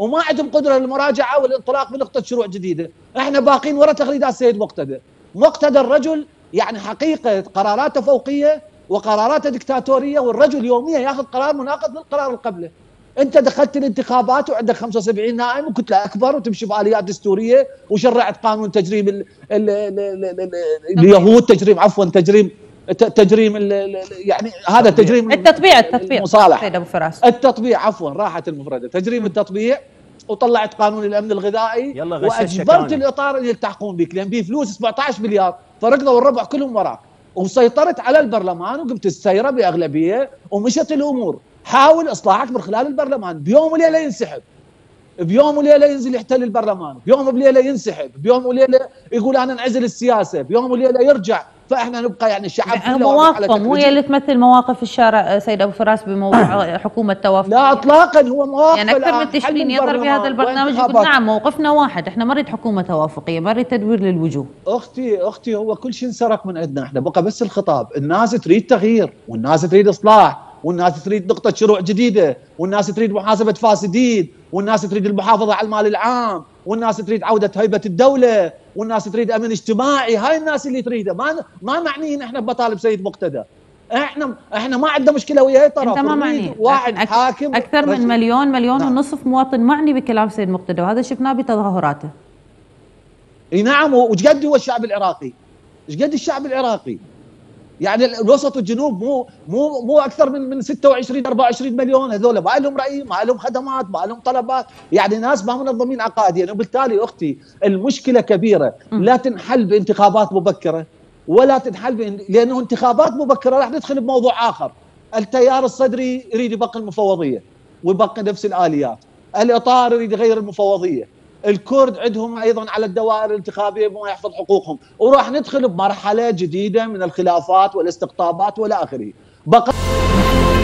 وما عندهم قدره للمراجعه والانطلاق بنقطه شروع جديده، احنا باقين وراء تغريدات السيد مقتدى. مقتدى الرجل يعني حقيقه قراراته فوقيه وقراراته دكتاتوريه، والرجل يوميا ياخذ قرار مناقض للقرار اللي قبله. انت دخلت الانتخابات وعندك 75 نائم وكتله اكبر وتمشي باليات دستوريه وشرعت قانون تجريم اليهود، تجريم عفوا تجريم يعني هذا تجريم التطبيع مصالح ابو فراس، التطبيع عفوا راحه المفرده، تجريم التطبيع، وطلعت قانون الامن الغذائي واجبرت الاطار اللي يلتحقون بك لان به فلوس 17 مليار فركضوا الربع كلهم وراك، وسيطرت على البرلمان وقمت السيره باغلبيه ومشت الامور. حاول اصلاحك من خلال البرلمان، بيوم وليله ينسحب، بيوم وليله ينزل يحتل البرلمان، بيوم وليله ينسحب، بيوم وليله يقول انا انعزل السياسه، بيوم وليله يرجع، فاحنا نبقى يعني الشعب مواقفهم وهي اللي تمثل مواقف الشارع سيد ابو فراس بموضوع حكومه توافق. لا اطلاقا، هو مواقف يعني اكثر من 90 يظهر بهذا البرنامج يقول نعم موقفنا واحد، احنا ما نريد حكومه توافقيه، ما نريد تدوير للوجوه. اختي هو كل شيء انسرق من عندنا، احنا بقى بس الخطاب، الناس تريد تغيير والناس تريد اصلاح والناس تريد نقطة شروع جديدة والناس تريد محاسبة فاسدين والناس تريد المحافظة على المال العام والناس تريد عودة هيبة الدولة والناس تريد أمن اجتماعي. هاي الناس اللي تريده، ما معنيين احنا بمطالب سيد مقتدى، احنا ما عندنا مشكلة ويا اي طرف. انت ما معني واحد حاكم اكثر من مليون نعم. ونصف مواطن معني بكلام سيد مقتدى، وهذا شفناه بتظاهراته. اي نعم، وشقد هو الشعب العراقي، شقد الشعب العراقي يعني الوسط والجنوب مو اكثر من 26 24 مليون، هذول ما لهم راي، ما لهم خدمات، ما لهم طلبات، يعني ناس ما منظمين عقائديا، يعني وبالتالي اختي المشكله كبيره لا تنحل بانتخابات مبكره ولا تنحل لانه انتخابات مبكره راح ندخل بموضوع اخر. التيار الصدري يريد يبقى المفوضيه ويبقى نفس الاليات، الاطار يريد يغير المفوضيه، الكرد عندهم ايضا على الدوائر الانتخابيه ما يحفظ حقوقهم، وراح ندخل بمرحله جديده من الخلافات والاستقطابات والى اخره.